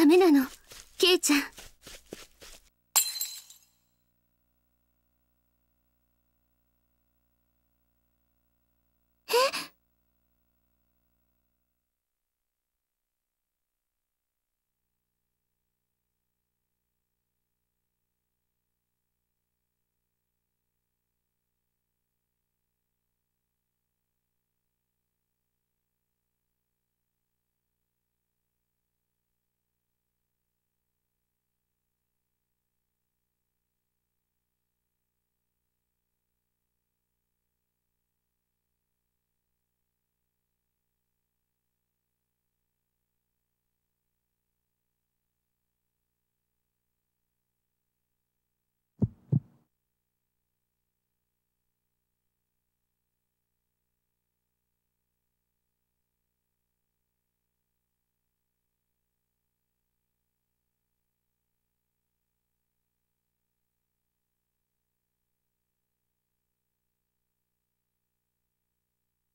ダメなの、ケイちゃん。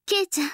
ケイちゃん。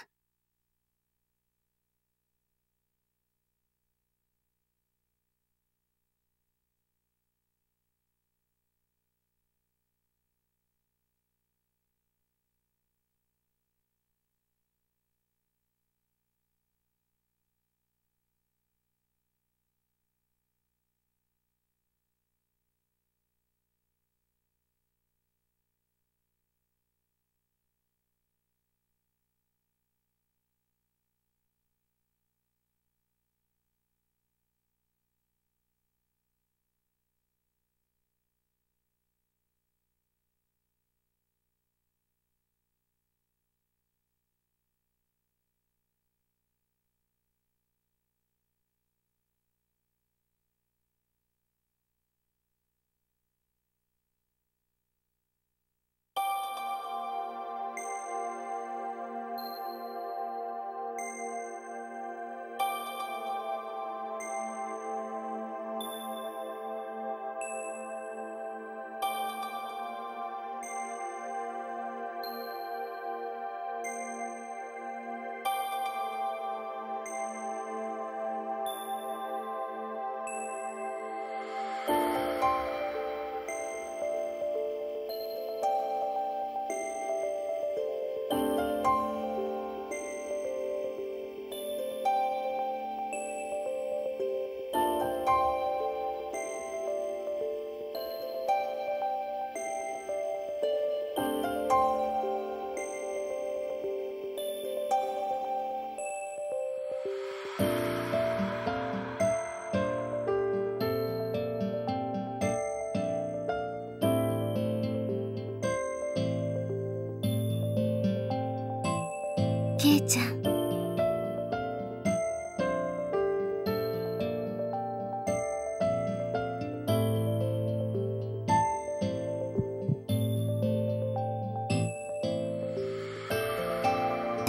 ケイちゃん。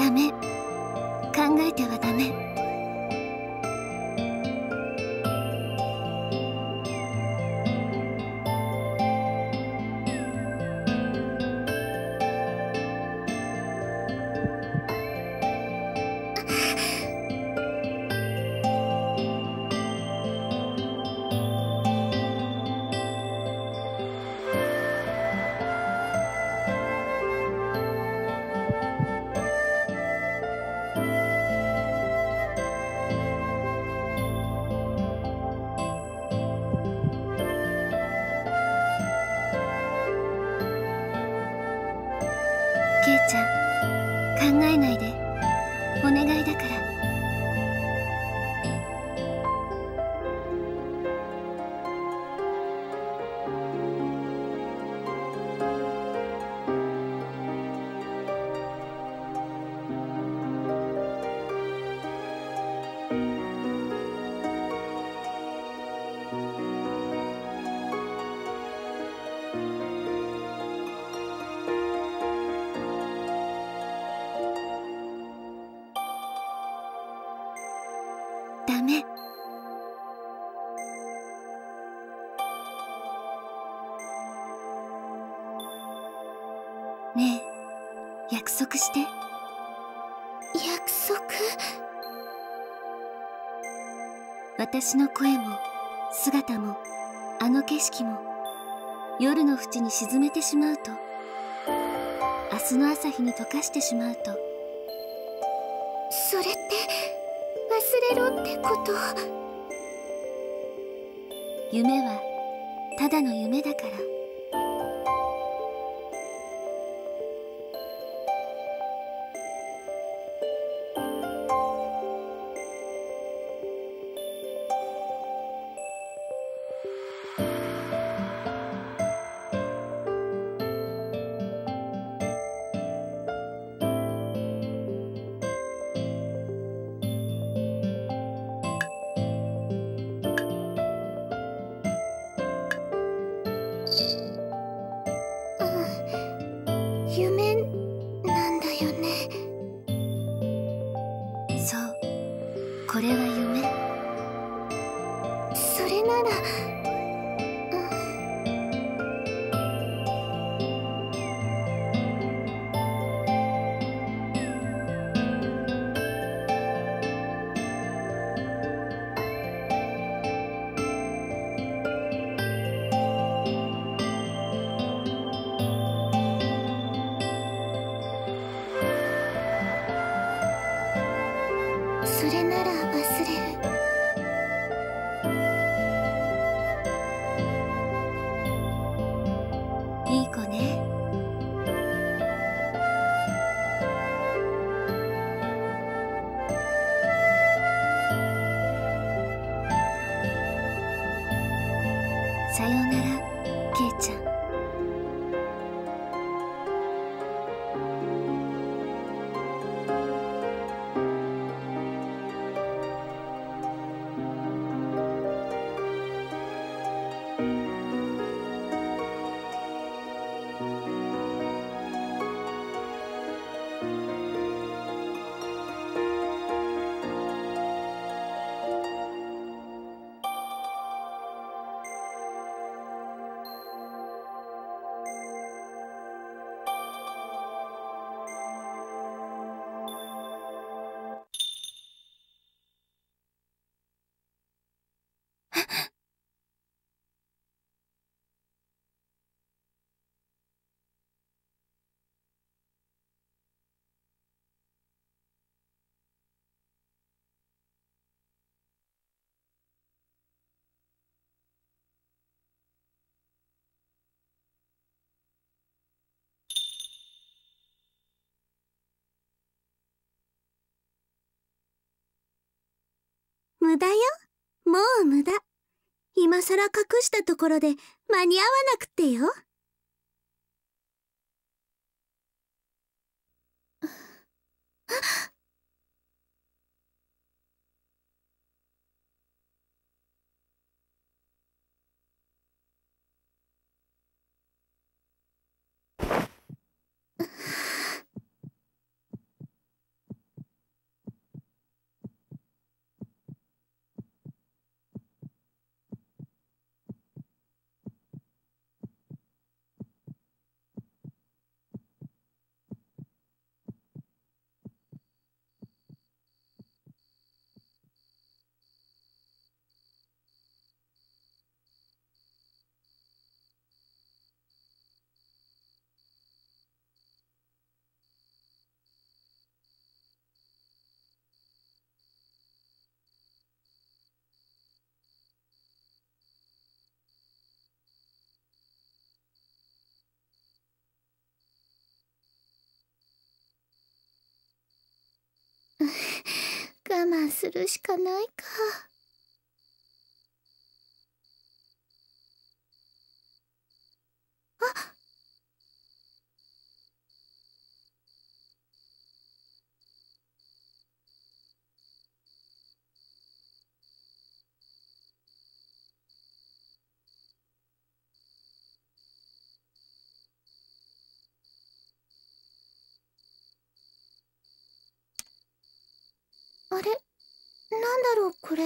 ダメ。考えてはダメ。考えないで、お願いだから。ダメ。ねえ、約束して。約束？私の声も姿もあの景色も夜の淵に沈めてしまうと、明日の朝日に溶かしてしまうと、それって忘れろってこと？夢はただの夢だから。無駄よ。もう無駄。今さら隠したところで間に合わなくってよ。我慢するしかないか。あっ、あれ、なんだろうこれ。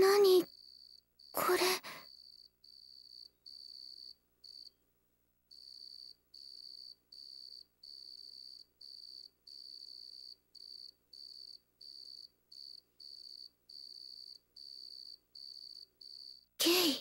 何これ。ケイ。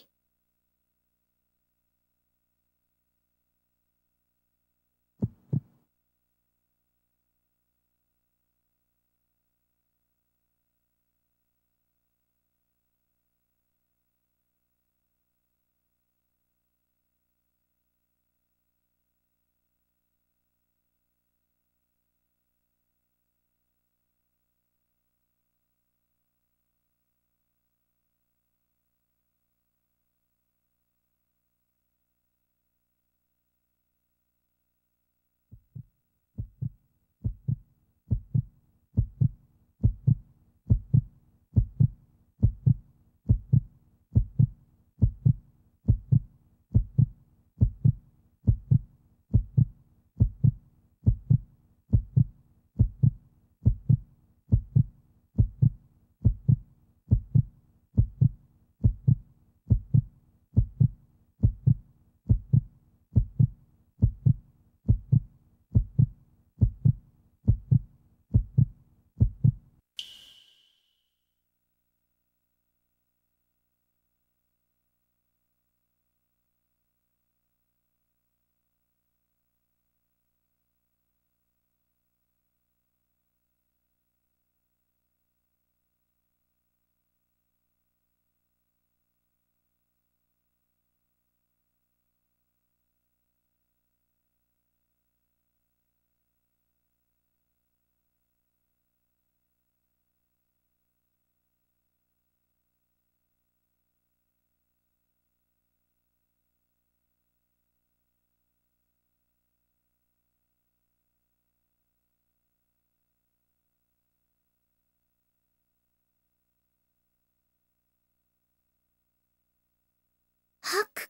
ハク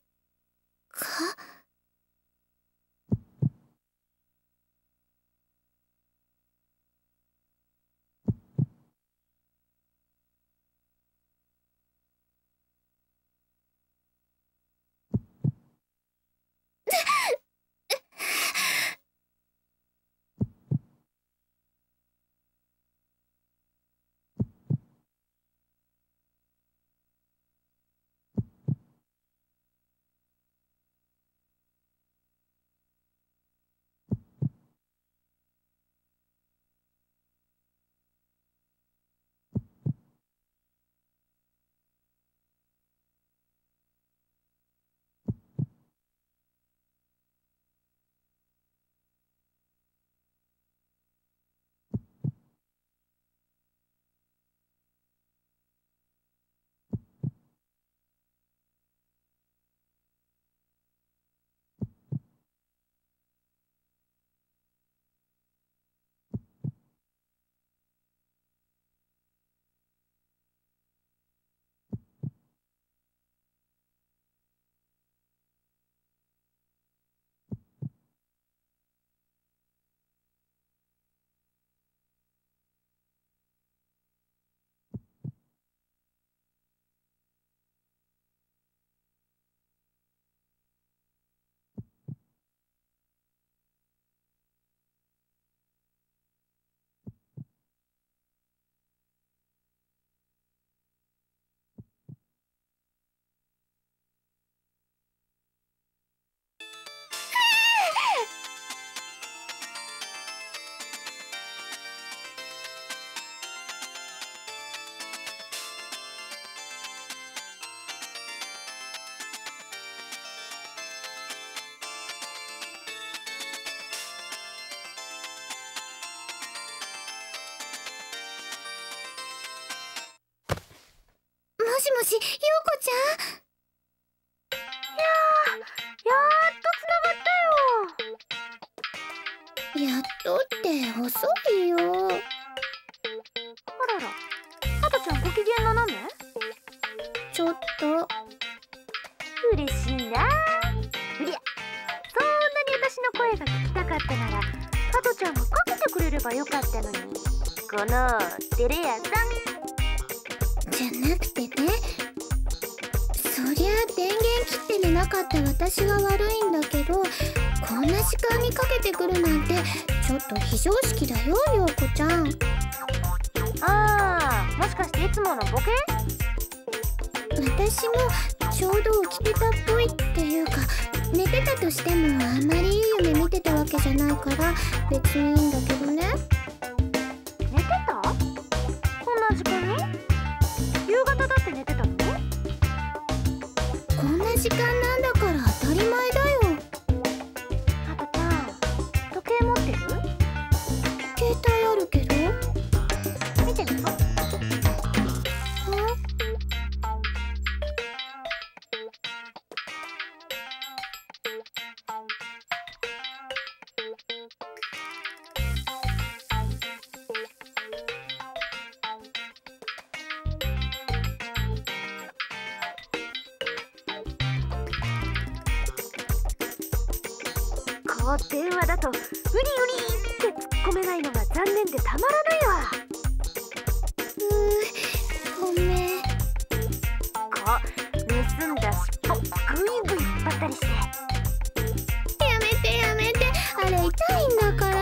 かもしもし、陽子ちゃん。やっと繋がったよ。やっとって遅いよ。あらら、あたちゃんご機嫌斜め？ちょっと嬉しいな。うりゃ、そんなに私の声が聞きたかったなら、あたちゃんがかけてくれればよかったのに。この照れ屋さん。じゃなくてね、そりゃ電源切って寝なかった私が悪いんだけど、こんな時間にかけてくるなんてちょっと非常識だよ、陽子ちゃん。ああ、もしかしていつものボケ？私もちょうど起きてたっぽいっていうか、寝てたとしてもあんまりいい夢見てたわけじゃないから別にいいんだけどね。寝てた？こんな時間に？夕方だって寝てたの？こんな時間なんだから当たり前だよ。あとちゃん、時計持ってる？携帯あるけど見てみよう。電話だと「ウリウリ」って突っ込めないのが残念でたまらないわ。ごめん。盗んだ尻尾ぐいぐい引っ張ったりして。やめてやめて、あれ痛いんだから。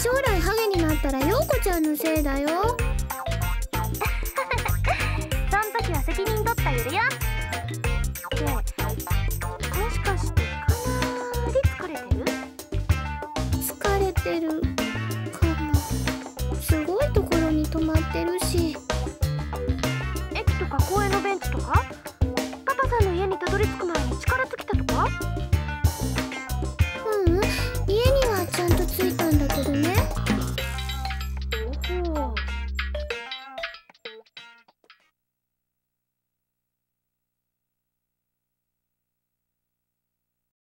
将来ハゲになったら陽子ちゃんのせいだよ。そん時は責任取ったゆるよ。すごいところに止まってるし。